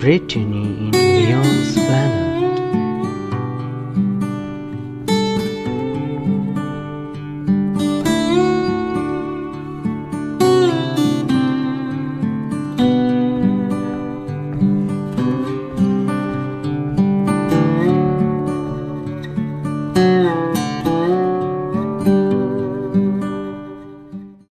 Brittany in